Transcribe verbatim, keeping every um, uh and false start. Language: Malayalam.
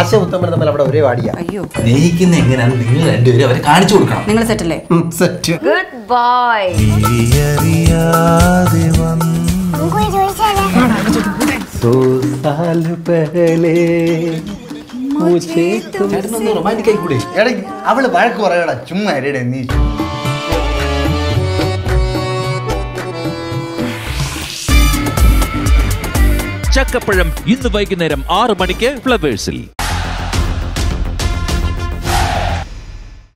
ആശയ ഉത്തമൻ നമ്മൾ അവിടെ ഒരേ വാടിയാ. അയ്യോ ദേഹിക്കുന്ന എങ്ങനെയാണ് നിങ്ങൾ രണ്ടുപേരും അവരെ കാണിച്ചു കൊടുക്കണം. നിങ്ങൾ സെറ്റല്ലേ? സെറ്റ്. Good boy. ഈയറിയാതെ വന്നു ഗോയി ജോയിച്ചാലേ. സോ സാൽ പഹലേ മുജേ തുമസേ റൊമാൻറ്റിക്കായി കൂടി. എടാ അവള് വഴക്ക് പറയടാ ചുമ്മാ ഇരടേ നീ. Chakkapazham, in the Vaikuneram, six manike Flowers.